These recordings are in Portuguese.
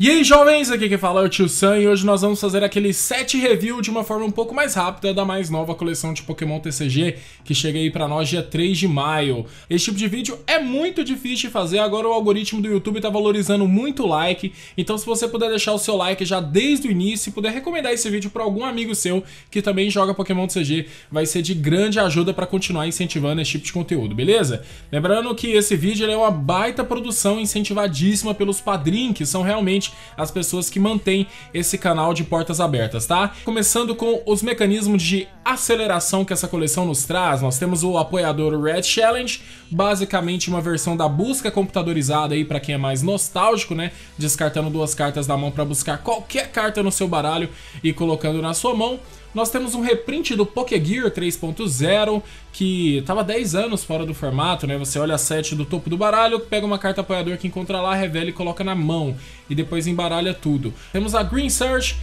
E aí jovens, aqui quem fala é o Tio Sam e hoje nós vamos fazer aquele set review de uma forma um pouco mais rápida da mais nova coleção de Pokémon TCG que chega aí pra nós dia 3 de maio. Esse tipo de vídeo é muito difícil de fazer, agora o algoritmo do YouTube tá valorizando muito o like, então se você puder deixar o seu like já desde o início e puder recomendar esse vídeo pra algum amigo seu que também joga Pokémon TCG, vai ser de grande ajuda pra continuar incentivando esse tipo de conteúdo, beleza? Lembrando que esse vídeo ele é uma baita produção incentivadíssima pelos padrinhos, que são realmente as pessoas que mantêm esse canal de portas abertas, tá? Começando com os mecanismos de aceleração que essa coleção nos traz, nós temos o apoiador Red Challenge, basicamente uma versão da busca computadorizada aí pra quem é mais nostálgico, né? Descartando duas cartas da mão pra buscar qualquer carta no seu baralho e colocando na sua mão. Nós temos um reprint do Pokégear 3.0, que estava 10 anos fora do formato, né? Você olha a 7 do topo do baralho, pega uma carta apoiador que encontra lá, revela e coloca na mão, e depois embaralha tudo. Temos a Green Search,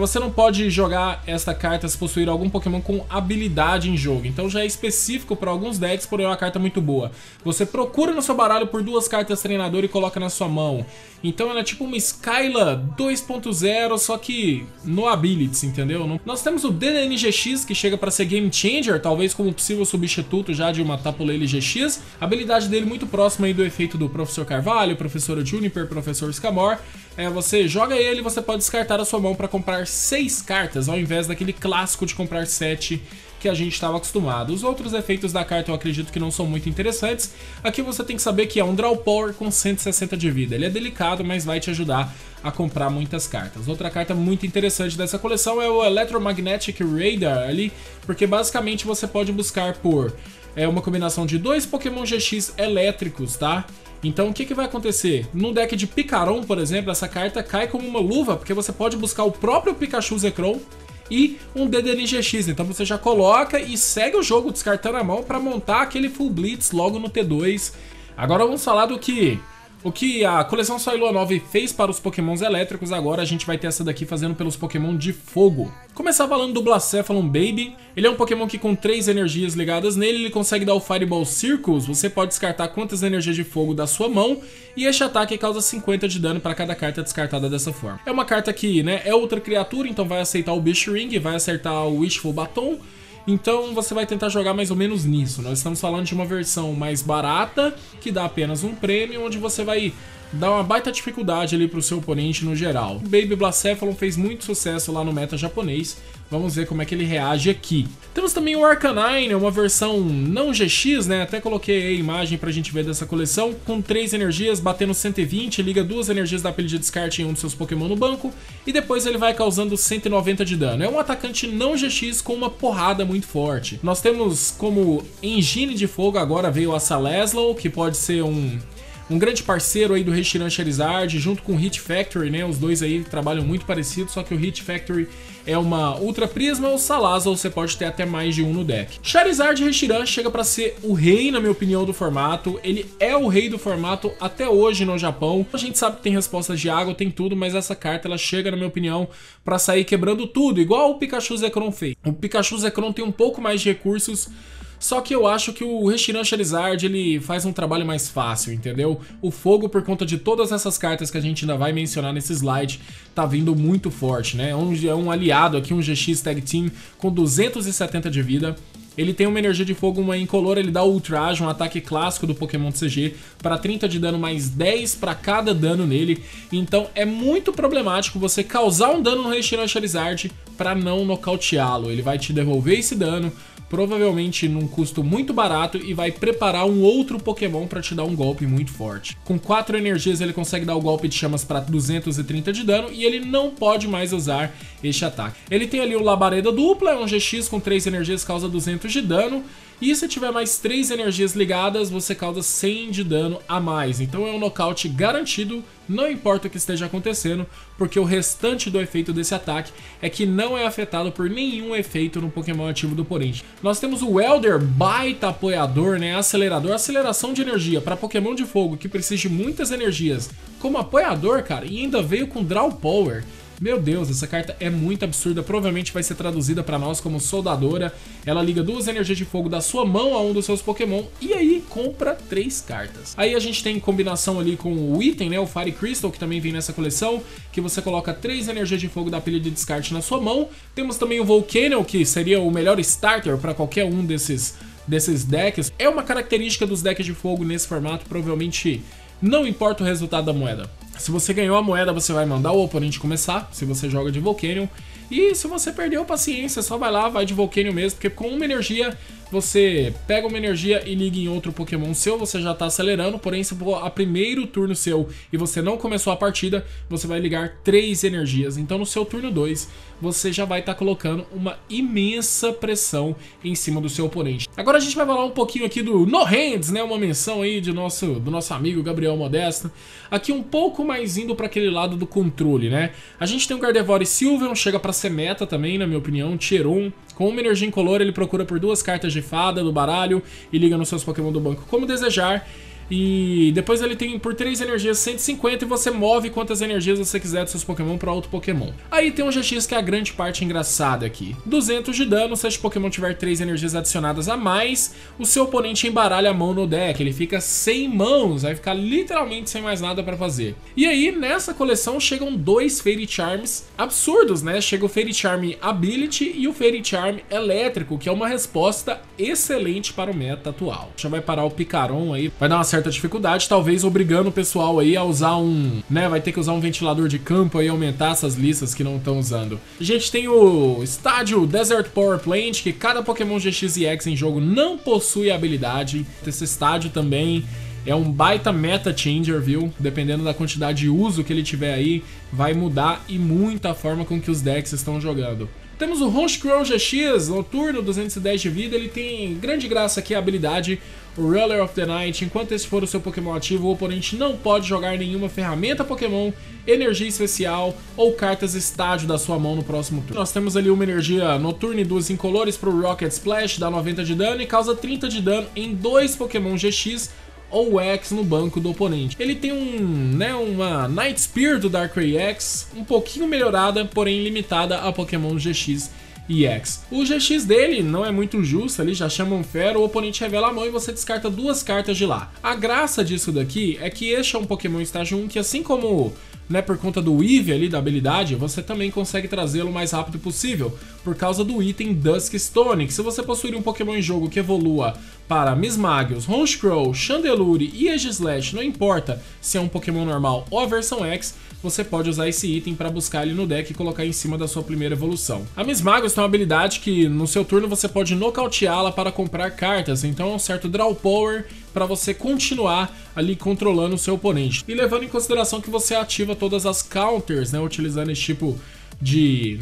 você não pode jogar esta carta se possuir algum Pokémon com habilidade em jogo, então já é específico para alguns decks, porém é uma carta muito boa. Você procura no seu baralho por duas cartas treinador e coloca na sua mão, então ela é tipo uma Skyla 2.0, só que no Abilities, entendeu? Nós temos o DDNGX, que chega para ser Game Changer, talvez como possível substituto já de uma Tapu Lele GX. A habilidade dele muito próxima aí do efeito do Professor Carvalho, Professor Juniper, Professor Scamore. Você joga ele e você pode descartar a sua mão para comprar 6 cartas, ao invés daquele clássico de comprar 7 que a gente estava acostumado. Os outros efeitos da carta eu acredito que não são muito interessantes. Aqui você tem que saber que é um Draw Power com 160 de vida. Ele é delicado, mas vai te ajudar a comprar muitas cartas. Outra carta muito interessante dessa coleção é o Electromagnetic Raider ali, porque basicamente você pode buscar por uma combinação de 2 Pokémon GX elétricos, tá? Então o que que vai acontecer? No deck de Tighroon, por exemplo, essa carta cai como uma luva, porque você pode buscar o próprio Pikachu Zekrom e um DDNGX, então você já coloca e segue o jogo descartando a mão para montar aquele Full Blitz logo no T2. Agora vamos falar do que a coleção Sai Lua 9 fez para os Pokémons elétricos. Agora a gente vai ter essa daqui fazendo pelos Pokémon de fogo. Começar falando do Blacephalon Baby. Ele é um Pokémon que com 3 energias ligadas nele, ele consegue dar o Fireball Circles. Você pode descartar quantas energias de fogo da sua mão e este ataque causa 50 de dano para cada carta descartada dessa forma. É uma carta que, né, é outra criatura, então vai aceitar o Bishiring, vai acertar o Wishful Baton. Então você vai tentar jogar mais ou menos nisso. Nós estamos falando de uma versão mais barata, que dá apenas um prêmio, onde você vai dar uma baita dificuldade ali pro seu oponente no geral. O Baby Blacephalon fez muito sucesso lá no meta japonês. Vamos ver como é que ele reage aqui. Temos também o Arcanine, uma versão não GX, né? Até coloquei a imagem pra gente ver dessa coleção. Com 3 energias, batendo 120, liga 2 energias da pilha de descarte em um dos seus Pokémon no banco. E depois ele vai causando 190 de dano. É um atacante não GX com uma porrada muito forte. Nós temos como engine de fogo agora veio a Salazzle, que pode ser um grande parceiro aí do Reshiram Charizard, junto com o Heat Factory, né? Os dois aí trabalham muito parecido, só que o Heat Factory é uma Ultra Prisma, ou Salazzle você pode ter até mais de um no deck. Charizard Reshiram chega pra ser o rei, na minha opinião, do formato. Ele é o rei do formato até hoje no Japão. A gente sabe que tem respostas de água, tem tudo, mas essa carta ela chega, na minha opinião, pra sair quebrando tudo, igual o Pikachu Zekrom fez. O Pikachu Zekrom tem um pouco mais de recursos, só que eu acho que o Reshiram Charizard ele faz um trabalho mais fácil, entendeu? O fogo, por conta de todas essas cartas que a gente ainda vai mencionar nesse slide, tá vindo muito forte, né? É um aliado aqui, um GX Tag Team com 270 de vida. Ele tem uma energia de fogo, uma incolor, ele dá ultrage, um ataque clássico do Pokémon TCG, para 30 de dano mais 10 para cada dano nele. Então é muito problemático você causar um dano no Reshiram Charizard para não nocauteá-lo. Ele vai te devolver esse dano, provavelmente num custo muito barato, e vai preparar um outro Pokémon para te dar um golpe muito forte. Com 4 energias ele consegue dar o golpe de chamas para 230 de dano e ele não pode mais usar este ataque. Ele tem ali o Labareda Dupla, é um GX com 3 energias, causa 200 de dano. E se tiver mais 3 energias ligadas, você causa 100 de dano a mais. Então é um nocaute garantido, não importa o que esteja acontecendo, porque o restante do efeito desse ataque é que não é afetado por nenhum efeito no Pokémon ativo do oponente. Nós temos o Welder, baita apoiador, né? Acelerador, aceleração de energia para Pokémon de fogo que precisa de muitas energias como apoiador, cara, e ainda veio com Draw Power. Meu Deus, essa carta é muito absurda. Provavelmente vai ser traduzida pra nós como soldadora. Ela liga duas energias de fogo da sua mão a um dos seus Pokémon e aí compra 3 cartas. Aí a gente tem combinação ali com o item, né? O Fire Crystal, que também vem nessa coleção, que você coloca 3 energias de fogo da pilha de descarte na sua mão. Temos também o Volcanal, que seria o melhor starter pra qualquer um desses decks. É uma característica dos decks de fogo nesse formato, provavelmente não importa o resultado da moeda. Se você ganhou a moeda, você vai mandar o oponente começar, se você joga de Volcanion. E se você perdeu a paciência, só vai lá, vai de Volcanion mesmo, porque com uma energia, você pega uma energia e liga em outro Pokémon seu, você já tá acelerando. Porém, se for a primeiro turno seu e você não começou a partida, você vai ligar 3 energias. Então, no seu turno 2, você já vai estar colocando uma imensa pressão em cima do seu oponente. Agora a gente vai falar um pouquinho aqui do No Hands, né? Uma menção aí do nosso amigo Gabriel Modesto. Aqui um pouco mais indo para aquele lado do controle, né? A gente tem o Gardevoir e Sylveon, chega para ser meta também, na minha opinião. Tiheron, com uma energia incolor, ele procura por 2 cartas de fada do baralho e liga nos seus Pokémon do banco como desejar. E depois ele tem por 3 energias 150 e você move quantas energias você quiser dos seus Pokémon para outro Pokémon. Aí tem um GX que é a grande parte engraçada aqui. 200 de dano, se este Pokémon tiver 3 energias adicionadas a mais, o seu oponente embaralha a mão no deck, ele fica sem mãos, vai ficar literalmente sem mais nada para fazer. E aí nessa coleção chegam 2 Fairy Charms absurdos, né? Chega o Fairy Charm Ability e o Fairy Charm Elétrico, que é uma resposta excelente para o meta atual. Já vai parar o Picaron aí, vai dar uma certa dificuldade, talvez obrigando o pessoal aí a usar um, né, vai ter que usar um ventilador de campo aí, aumentar essas listas que não estão usando. A gente tem o estádio Desert Power Plant, que cada Pokémon GX e X em jogo não possui habilidade. Esse estádio também é um baita meta changer, viu? Dependendo da quantidade de uso que ele tiver aí, vai mudar e muito a forma com que os decks estão jogando. Temos o Honchkrow GX, noturno, 210 de vida, ele tem grande graça aqui a habilidade, o Ruler of the Night. Enquanto esse for o seu Pokémon ativo, o oponente não pode jogar nenhuma ferramenta Pokémon, energia especial ou cartas estádio da sua mão no próximo turno. Nós temos ali uma energia noturna e 2 incolores para o Rocket Splash, dá 90 de dano e causa 30 de dano em 2 Pokémon GX ou X no banco do oponente. Ele tem uma Night Spear do Darkrai X, um pouquinho melhorada, porém limitada a Pokémon GX e X. O GX dele não é muito justo, ali já chama um fero, o oponente revela a mão e você descarta 2 cartas de lá. A graça disso daqui é que este é um Pokémon estágio 1 que, assim como, né, por conta do Weave ali da habilidade, você também consegue trazê-lo o mais rápido possível por causa do item Duskstone. Se você possuir um Pokémon em jogo que evolua para Mismagius, Honchkrow, Chandelure e Aegislash, não importa se é um Pokémon normal ou a versão X, você pode usar esse item para buscar ele no deck e colocar em cima da sua primeira evolução. A Mismagius tem uma habilidade que no seu turno você pode nocauteá-la para comprar cartas, então é um certo draw power para você continuar ali controlando o seu oponente. E levando em consideração que você ativa todas as counters, né, utilizando esse tipo de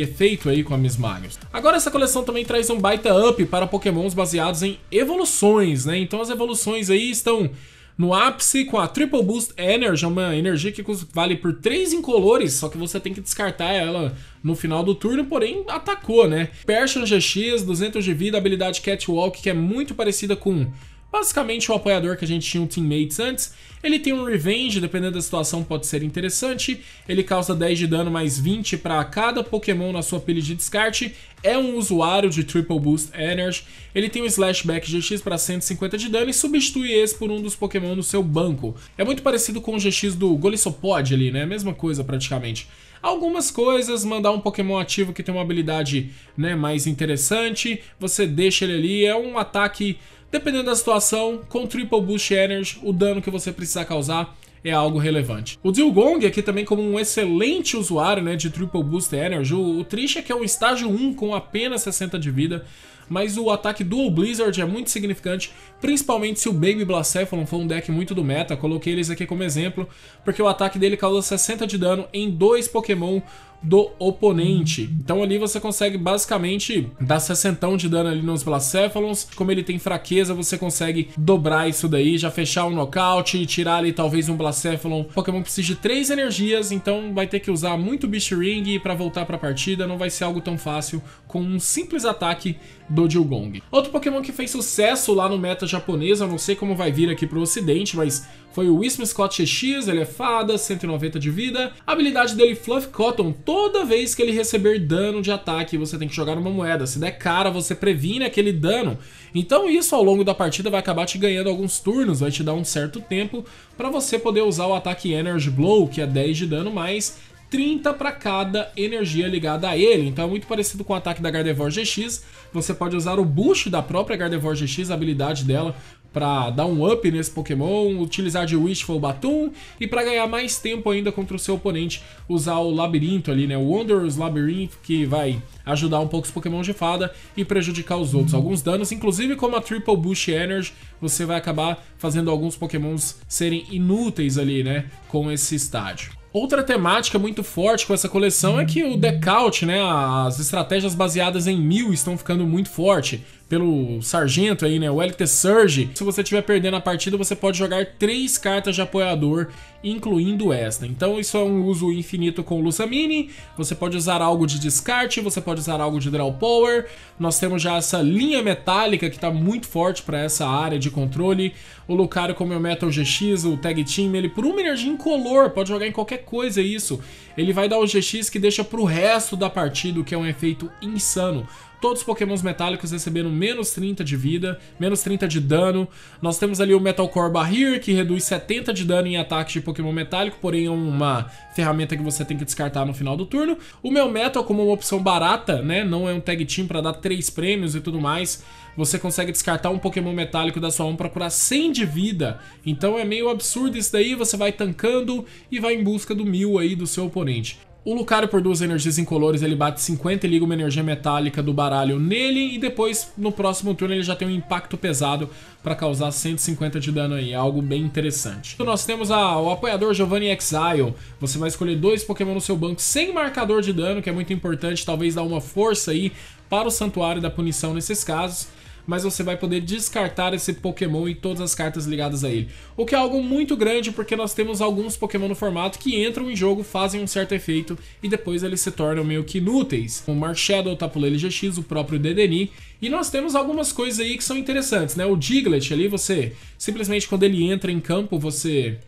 efeito aí com a Mismagius. Agora essa coleção também traz um baita up para Pokémons baseados em evoluções, né, então as evoluções aí estão no ápice com a Triple Boost Energy, uma energia que vale por 3 incolores, só que você tem que descartar ela no final do turno, porém atacou, né. Persian GX, 200 de vida, habilidade Catwalk, que é muito parecida com basicamente o apoiador que a gente tinha um Teammates antes. Ele tem um Revenge, dependendo da situação pode ser interessante. Ele causa 10 de dano mais 20 para cada Pokémon na sua pilha de descarte. É um usuário de Triple Boost Energy. Ele tem um Slashback GX para 150 de dano e substitui esse por um dos Pokémon no seu banco. É muito parecido com o GX do Golisopod ali, né? Mesma coisa praticamente. Algumas coisas, mandar um Pokémon ativo que tem uma habilidade, né, mais interessante, você deixa ele ali, é um ataque, dependendo da situação, com Triple Boost Energy, o dano que você precisar causar é algo relevante. O Zilgong aqui também como um excelente usuário, né, de Triple Boost Energy. O triste é que é um estágio 1 com apenas 60 de vida, mas o ataque Dual Blizzard é muito significante, principalmente se o Baby Blacephalon for um deck muito do meta. Coloquei eles aqui como exemplo, porque o ataque dele causa 60 de dano em 2 Pokémon do oponente. Então ali você consegue basicamente dar 60 de dano ali nos Blacephalons. Como ele tem fraqueza, você consegue dobrar isso daí, já fechar um nocaute e tirar ali talvez um Blacephalon. O Pokémon precisa de 3 energias, então vai ter que usar muito Beast Ring para voltar para a partida. Não vai ser algo tão fácil com um simples ataque do Jilgong. Outro Pokémon que fez sucesso lá no meta japonês, eu não sei como vai vir aqui pro ocidente, mas foi o Wismscott GX. Ele é fada, 190 de vida. A habilidade dele, Fluff Cotton, toda vez que ele receber dano de ataque, você tem que jogar uma moeda. Se der cara, você previne aquele dano. Então isso ao longo da partida vai acabar te ganhando alguns turnos, vai te dar um certo tempo para você poder usar o ataque Energy Blow, que é 10 de dano mais 30 para cada energia ligada a ele. Então é muito parecido com o ataque da Gardevoir GX. Você pode usar o boost da própria Gardevoir GX, a habilidade dela, para dar um up nesse Pokémon, utilizar de Wishful Baton e para ganhar mais tempo ainda contra o seu oponente, usar o labirinto ali, né? O Wondrous Labyrinth, que vai ajudar um pouco os Pokémon de fada e prejudicar os outros. Alguns danos, inclusive como a Triple Boost Energy, você vai acabar fazendo alguns Pokémons serem inúteis ali, né? Com esse estádio. Outra temática muito forte com essa coleção é que o Deck Out, né, as estratégias baseadas em mil estão ficando muito forte. Pelo sargento aí, né, o LT Surge. Se você estiver perdendo a partida, você pode jogar 3 cartas de apoiador, incluindo esta. Então isso é um uso infinito com o Lusamini. Você pode usar algo de descarte, você pode usar algo de draw power. Nós temos já essa linha metálica que tá muito forte para essa área de controle. O Lucario com o meu Metal GX, o Tag Team, ele por uma energia incolor, pode jogar em qualquer coisa isso. Ele vai dar o GX que deixa pro resto da partida, o que é um efeito insano. Todos os Pokémons metálicos recebendo menos 30 de vida, menos 30 de dano. Nós temos ali o Metal Core Barrier, que reduz 70 de dano em ataques de Pokémon metálico, porém é uma ferramenta que você tem que descartar no final do turno. O meu Metal como uma opção barata, né, não é um Tag Team para dar 3 prêmios e tudo mais. Você consegue descartar um Pokémon metálico da sua mão para curar 100 de vida. Então é meio absurdo isso daí, você vai tankando e vai em busca do 1000 aí do seu oponente. O Lucario por 2 energias incolores, ele bate 50 e liga uma energia metálica do baralho nele. E depois, no próximo turno, ele já tem um impacto pesado para causar 150 de dano aí, algo bem interessante. Então, nós temos o apoiador Giovanni Exile. Você vai escolher 2 Pokémon no seu banco sem marcador de dano, que é muito importante, talvez dar uma força aí para o santuário da punição nesses casos. Mas você vai poder descartar esse Pokémon e todas as cartas ligadas a ele. O que é algo muito grande, porque nós temos alguns Pokémon no formato que entram em jogo, fazem um certo efeito e depois eles se tornam meio que inúteis. O Marshadow, o Tapu Lele GX, o próprio DDNGX. E nós temos algumas coisas aí que são interessantes, né? O Diglett ali, você simplesmente quando ele entra em campo, você...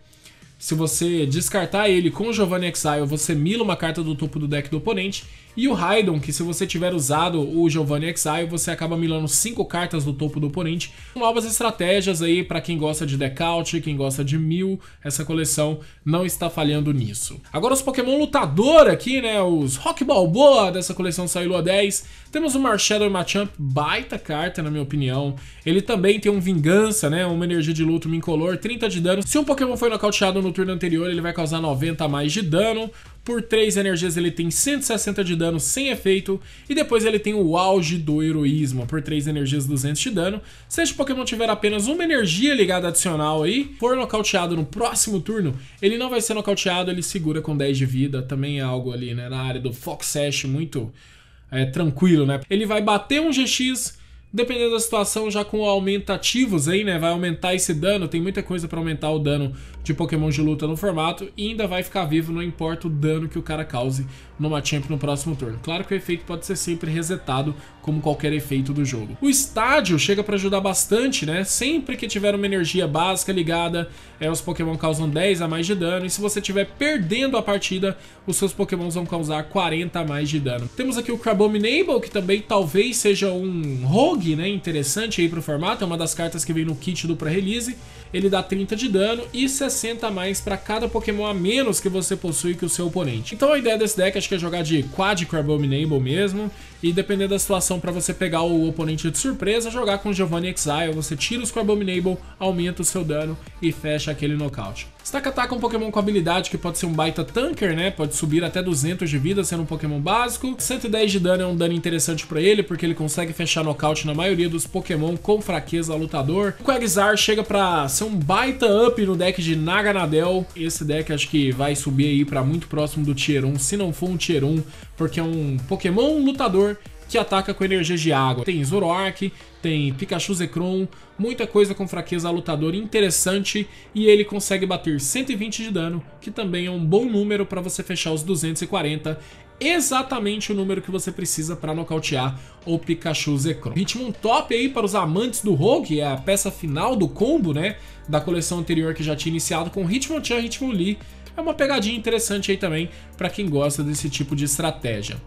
Se você descartar ele com o Giovanni Exile, você mila uma carta do topo do deck do oponente. E o Raidon, que se você tiver usado o Giovanni Exile, você acaba milando 5 cartas do topo do oponente. Novas estratégias aí para quem gosta de Deck Out, quem gosta de mil, essa coleção não está falhando nisso. Agora os Pokémon lutador aqui, né, os Rock Balboa dessa coleção Sai Lua 10. Temos o Marshadow e Machamp, baita carta na minha opinião. Ele também tem um Vingança, né, uma energia de luto, um incolor, 30 de dano. Se um Pokémon foi nocauteado no turno anterior, ele vai causar 90 a mais de dano. Por 3 energias ele tem 160 de dano sem efeito. E depois ele tem o Auge do Heroísmo. Por 3 energias, 200 de dano. Se este Pokémon tiver apenas uma energia ligada adicional aí, for nocauteado no próximo turno, ele não vai ser nocauteado, ele segura com 10 de vida. Também é algo ali, né, na área do Fox Ash, muito tranquilo, né? Ele vai bater um GX... Dependendo da situação, já com aumentativos aí, né, vai aumentar esse dano. Tem muita coisa pra aumentar o dano de Pokémon de luta no formato. E ainda vai ficar vivo, não importa o dano que o cara cause no Machamp no próximo turno. Claro que o efeito pode ser sempre resetado, como qualquer efeito do jogo. O estádio chega pra ajudar bastante, né, sempre que tiver uma energia básica ligada, os Pokémon causam 10 a mais de dano. E se você estiver perdendo a partida, os seus Pokémon vão causar 40 a mais de dano. Temos aqui o Crabominable, que também talvez seja um rogue, né, interessante aí pro formato, é uma das cartas que vem no kit do pré-release. Ele dá 30 de dano e 60 a mais para cada Pokémon a menos que você possui que o seu oponente. Então a ideia desse deck acho que é jogar de Quad Crabominable mesmo, e dependendo da situação, para você pegar o oponente de surpresa, jogar com Giovanni Exile, você tira os Crabominable, aumenta o seu dano e fecha aquele nocaute. Stack Attack é um Pokémon com habilidade que pode ser um baita tanker, né? Pode subir até 200 de vida sendo um Pokémon básico. 110 de dano é um dano interessante pra ele, porque ele consegue fechar nocaute na maioria dos Pokémon com fraqueza ao lutador. O Quagsire chega pra ser um baita up no deck de Naganadel. Esse deck acho que vai subir aí pra muito próximo do Tier 1, se não for um Tier 1, porque é um Pokémon lutador que ataca com energia de água. Tem Zoroark, tem Pikachu Zekrom, muita coisa com fraqueza lutador interessante, e ele consegue bater 120 de dano, que também é um bom número para você fechar os 240, exatamente o número que você precisa para nocautear o Pikachu Zekrom. Hitmon top aí para os amantes do Rogue, é a peça final do combo, né, da coleção anterior que já tinha iniciado com Hitmonchan e Hitmonlee. É uma pegadinha interessante aí também para quem gosta desse tipo de estratégia.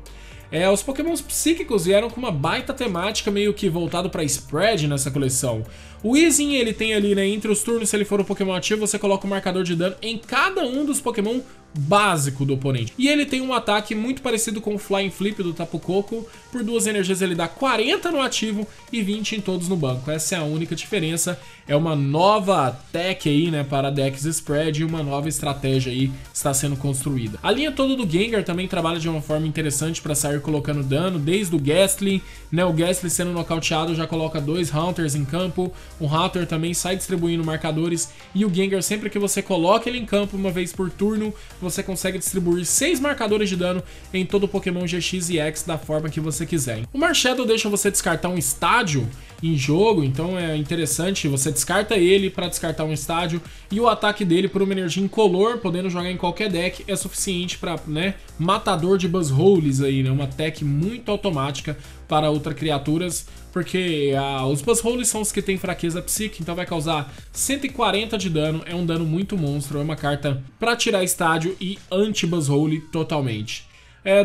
Os Pokémons psíquicos vieram com uma baita temática meio que voltado para spread nessa coleção. O Weezing, ele tem ali, né, entre os turnos, se ele for um Pokémon ativo, você coloca o marcador de dano em cada um dos Pokémon básico do oponente. E ele tem um ataque muito parecido com o Flying Flip do Tapu Koko. Por duas energias ele dá 40 no ativo e 20 em todos no banco. Essa é a única diferença. É uma nova tech aí, né, para decks spread, e uma nova estratégia aí está sendo construída. A linha toda do Gengar também trabalha de uma forma interessante para sair colocando dano, desde o Ghastly, né, o Ghastly sendo nocauteado já coloca dois Haunters em campo, o Haunter também sai distribuindo marcadores, e o Gengar, sempre que você coloca ele em campo uma vez por turno, você consegue distribuir 6 marcadores de dano em todo o Pokémon GX e X da forma que você quiser. O Marshadow deixa você descartar um estádio em jogo, então é interessante, você descarta ele para descartar um estádio, e o ataque dele por uma energia incolor, podendo jogar em qualquer deck, é suficiente para, né, matador de Buzzholes aí, né, uma tech muito automática para outras criaturas, porque os Buzzholes são os que tem fraqueza psíquica, então vai causar 140 de dano, é um dano muito monstro, é uma carta para tirar estádio e anti-Buzzhole totalmente.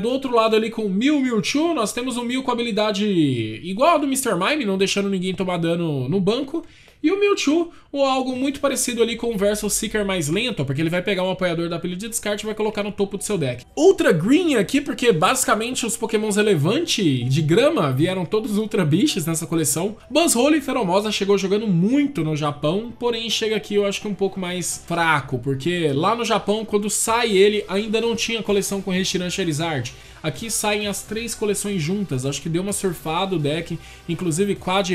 Do outro lado ali com o Mewtwo, nós temos o Mew com habilidade igual a do Mr. Mime, não deixando ninguém tomar dano no banco. E o Mewtwo, algo muito parecido ali com o Versus Seeker mais lento, porque ele vai pegar um apoiador da pilha de descarte e vai colocar no topo do seu deck. Ultra Green aqui, porque basicamente os Pokémons relevantes de grama vieram todos Ultra Beasts nessa coleção. Buzzhole Feromosa chegou jogando muito no Japão, porém chega aqui eu acho que um pouco mais fraco, porque lá no Japão, quando sai ele, ainda não tinha coleção com Reshiram Charizard. Aqui saem as 3 coleções juntas, acho que deu uma surfada o deck, inclusive Quad,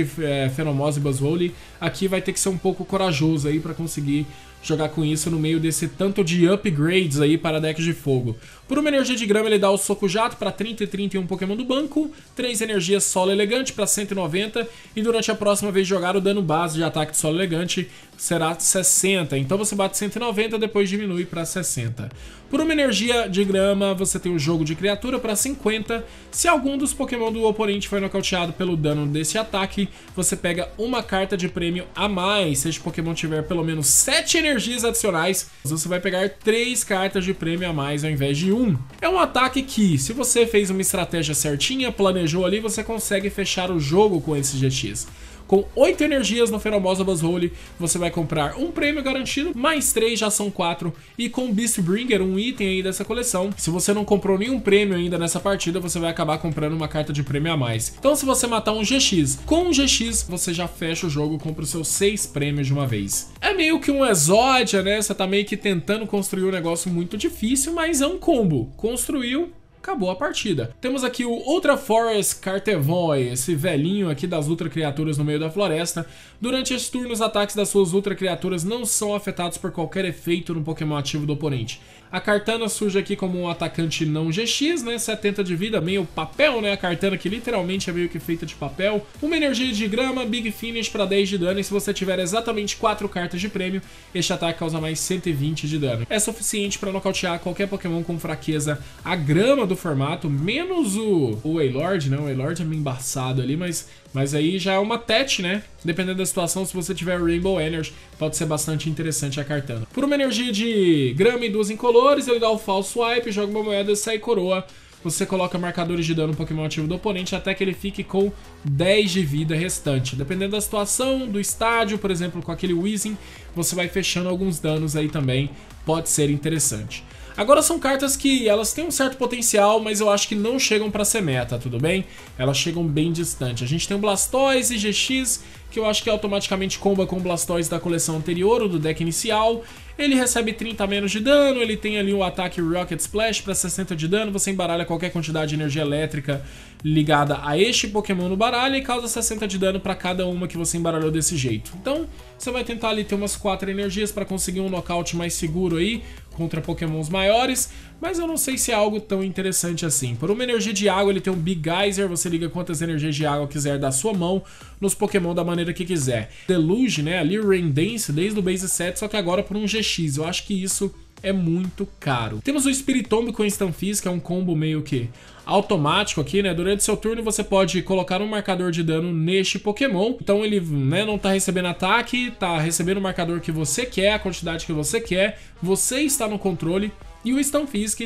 Feromosa e Buzzhole. Aqui vai ter que ser um pouco corajoso aí para conseguir jogar com isso no meio desse tanto de upgrades aí para decks de fogo. Por uma energia de grama ele dá o Soco Jato para 30 e 31 Pokémon do banco, 3 energias Solo Elegante para 190, e durante a próxima vez jogar o dano base de ataque de Solo Elegante será 60, então você bate 190, depois diminui para 60. Por uma energia de grama você tem o Jogo de Criatura para 50, se algum dos Pokémon do oponente foi nocauteado pelo dano desse ataque, você pega uma carta de prêmio a mais. Se este Pokémon tiver pelo menos 7 energias adicionais, você vai pegar 3 cartas de prêmio a mais ao invés de 1. É um ataque que, se você fez uma estratégia certinha, planejou ali, você consegue fechar o jogo com esse GX. Com 8 energias no Feromosa Buzzhole, você vai comprar um prêmio garantido, mais 3 já são 4, e com o Beastbringer, um item aí dessa coleção, se você não comprou nenhum prêmio ainda nessa partida, você vai acabar comprando uma carta de prêmio a mais. Então se você matar um GX, com um GX você já fecha o jogo, compra os seus 6 prêmios de uma vez. É meio que um Exódia, né, você tá meio que tentando construir um negócio muito difícil, mas é um combo, construiu, acabou a partida. Temos aqui o Ultra Forest Cartevoy, esse velhinho aqui das Ultra Criaturas no meio da floresta. Durante esse turno, os ataques das suas Ultra Criaturas não são afetados por qualquer efeito no Pokémon ativo do oponente. A Cartana surge aqui como um atacante não GX, né, 70 de vida, meio papel, né, a Cartana que literalmente é meio que feita de papel. Uma energia de grama, Big Finish para 10 de dano, e se você tiver exatamente 4 cartas de prêmio, este ataque causa mais 120 de dano. É suficiente para nocautear qualquer Pokémon com fraqueza a grama do formato, menos o Wailord, né? O Wailord é meio embaçado ali, mas aí já é uma tete, né? Dependendo da situação, se você tiver Rainbow Energy, pode ser bastante interessante a Cartana. Por uma energia de grama e 2 incolores, ele dá o False Swipe, joga uma moeda e sai coroa. Você coloca marcadores de dano no Pokémon ativo do oponente até que ele fique com 10 de vida restante. Dependendo da situação, do estádio, por exemplo, com aquele Weezing, você vai fechando alguns danos aí também, pode ser interessante. Agora são cartas que elas têm um certo potencial, mas eu acho que não chegam pra ser meta, tudo bem? Elas chegam bem distante. A gente tem o Blastoise e GX, que eu acho que automaticamente comba com o Blastoise da coleção anterior, ou do deck inicial. Ele recebe 30 a menos de dano, ele tem ali o ataque Rocket Splash para 60 de dano, você embaralha qualquer quantidade de energia elétrica ligada a este Pokémon no baralho e causa 60 de dano para cada uma que você embaralhou desse jeito. Então, você vai tentar ali ter umas 4 energias para conseguir um nocaute mais seguro aí. contra pokémons maiores, mas eu não sei se é algo tão interessante assim. Por uma energia de água, ele tem um Big Geyser, você liga quantas energias de água quiser da sua mão nos pokémon da maneira que quiser. Deluge, né, ali o Rain Dance desde o base 7, só que agora por um GX, eu acho que isso é muito caro. Temos o Spiritomb com Instant Fizz, que é um combo meio que automático aqui, né? Durante seu turno você pode colocar um marcador de dano neste Pokémon. Então ele, né, não tá recebendo ataque, tá recebendo o marcador que você quer, a quantidade que você quer. Você está no controle. E o Instant Fizz,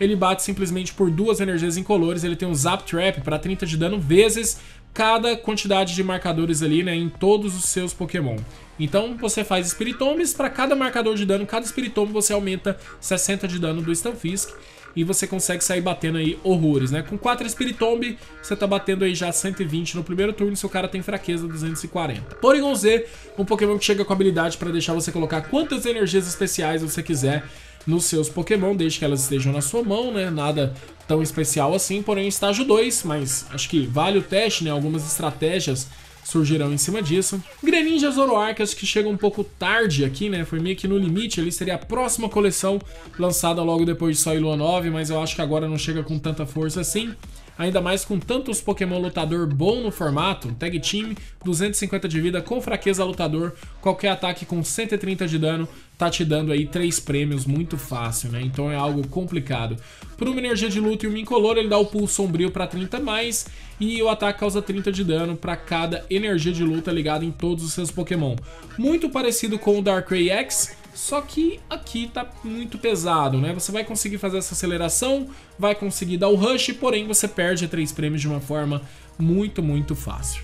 ele bate simplesmente por duas energias incolores. Ele tem um Zap Trap para 30 de dano vezes cada quantidade de marcadores ali, né, em todos os seus Pokémon. Então você faz Spiritombs, para cada marcador de dano, cada Spiritomb você aumenta 60 de dano do Instant Fizz e você consegue sair batendo aí horrores, né? Com 4 Spiritomb, você tá batendo aí já 120 no primeiro turno, se o cara tem fraqueza 240. Porygon Z, um Pokémon que chega com habilidade para deixar você colocar quantas energias especiais você quiser nos seus Pokémon, desde que elas estejam na sua mão, né? Nada tão especial assim, porém estágio 2, mas acho que vale o teste, né? Algumas estratégias surgirão em cima disso. Greninja Zoroark, acho que chega um pouco tarde aqui, né? Foi meio que no limite, ali seria a próxima coleção lançada logo depois de Sai Lua 9, mas eu acho que agora não chega com tanta força assim. Ainda mais com tantos Pokémon lutador bom no formato, Tag Team, 250 de vida, com fraqueza lutador, qualquer ataque com 130 de dano, tá te dando aí 3 prêmios muito fácil, né? Então é algo complicado. Por uma energia de luta e uma incolor, ele dá o Pulso Sombrio pra 30 mais, e o ataque causa 30 de dano pra cada energia de luta ligada em todos os seus Pokémon. Muito parecido com o Darkrai X, só que aqui tá muito pesado, né? Você vai conseguir fazer essa aceleração, vai conseguir dar o rush, porém você perde 3 prêmios de uma forma muito, muito fácil.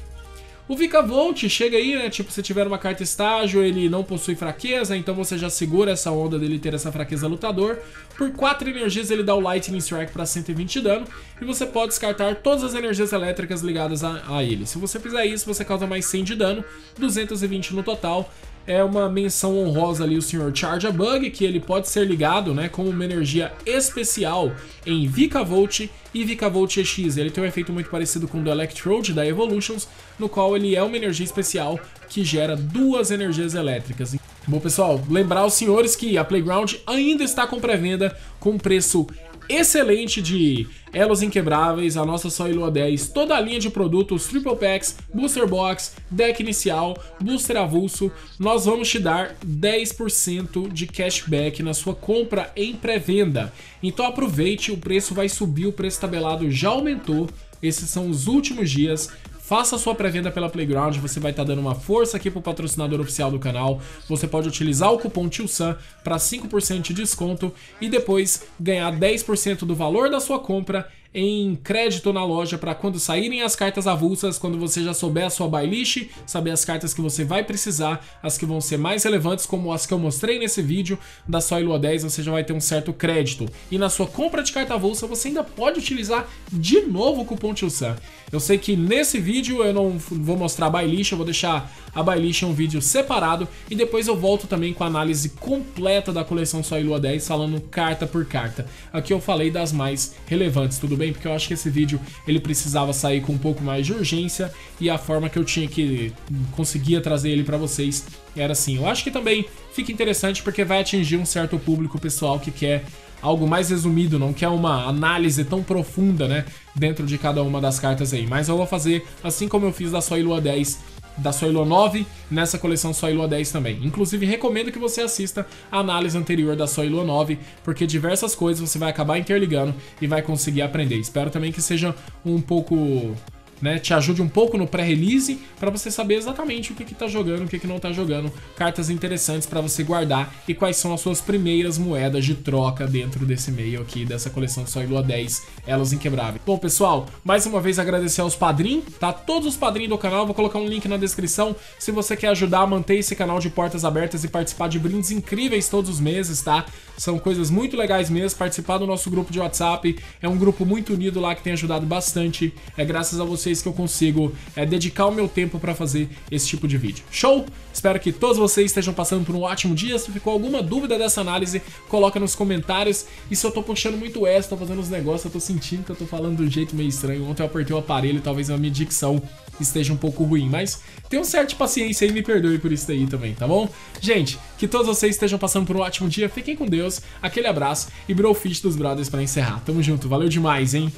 O Vikavolt chega aí, né? Tipo, se tiver uma carta estágio, ele não possui fraqueza, então você já segura essa onda dele ter essa fraqueza lutador. Por 4 energias ele dá o Lightning Strike para 120 de dano, e você pode descartar todas as energias elétricas ligadas a ele. Se você fizer isso, você causa mais 100 de dano, 220 no total. É uma menção honrosa ali o Sr. Charge Bug, que ele pode ser ligado, né, como uma energia especial em Vikavolt e Vikavolt EX. Ele tem um efeito muito parecido com o do Electrode da Evolutions, no qual ele é uma energia especial que gera 2 energias elétricas. Bom, pessoal, lembrar os senhores que a Playground ainda está com pré-venda com preço excelente de Elos Inquebráveis, a nossa Sai Lua 10, toda a linha de produtos, Triple Packs, Booster Box, Deck Inicial, Booster Avulso. Nós vamos te dar 10% de cashback na sua compra em pré-venda. Então aproveite, o preço vai subir, o preço tabelado já aumentou, esses são os últimos dias. Faça a sua pré-venda pela Playground, você vai estar dando uma força aqui pro patrocinador oficial do canal. Você pode utilizar o cupom TioSan para 5% de desconto e depois ganhar 10% do valor da sua compra em crédito na loja para quando saírem as cartas avulsas, quando você já souber a sua buy list, saber as cartas que você vai precisar, as que vão ser mais relevantes, como as que eu mostrei nesse vídeo da Sai Lua 10, você já vai ter um certo crédito. E na sua compra de carta avulsa, você ainda pode utilizar de novo o cupom TioSan. Eu sei que nesse vídeo eu não vou mostrar a buy list, eu vou deixar a buy list em um vídeo separado e depois eu volto também com a análise completa da coleção Sai Lua 10, falando carta por carta. Aqui eu falei das mais relevantes, tudo bem, porque eu acho que esse vídeo ele precisava sair com um pouco mais de urgência e a forma que eu tinha que conseguia trazer ele para vocês era assim. Eu acho que também fica interessante porque vai atingir um certo público pessoal que quer algo mais resumido, não quer uma análise tão profunda, né, dentro de cada uma das cartas aí. Mas eu vou fazer assim como eu fiz da Sai Lua 10, da Sai Lua 9, nessa coleção Sai Lua 10 também. Inclusive, recomendo que você assista a análise anterior da Sai Lua 9, porque diversas coisas você vai acabar interligando e vai conseguir aprender. Espero também que seja um pouco, né, te ajude um pouco no pré-release para você saber exatamente o que tá jogando, o que não tá jogando, cartas interessantes para você guardar e quais são as suas primeiras moedas de troca dentro desse meio aqui, dessa coleção Sai Lua 10, Elos Inquebráveis. Bom, pessoal, mais uma vez agradecer aos padrinhos, tá? Todos os padrinhos do canal, vou colocar um link na descrição se você quer ajudar a manter esse canal de portas abertas e participar de brindes incríveis todos os meses, tá? São coisas muito legais mesmo, participar do nosso grupo de WhatsApp, é um grupo muito unido lá que tem ajudado bastante, é graças a você que eu consigo dedicar o meu tempo para fazer esse tipo de vídeo. Show? Espero que todos vocês estejam passando por um ótimo dia. Se ficou alguma dúvida dessa análise, coloca nos comentários. E se eu tô puxando muito S, tô fazendo uns negócios, eu tô sentindo que eu tô falando de um jeito meio estranho. Ontem eu apertei o aparelho, talvez a minha dicção esteja um pouco ruim, mas tenham certa paciência e me perdoe por isso aí também, tá bom? Gente, que todos vocês estejam passando por um ótimo dia, fiquem com Deus, aquele abraço e brofist dos brothers pra encerrar. Tamo junto, valeu demais, hein?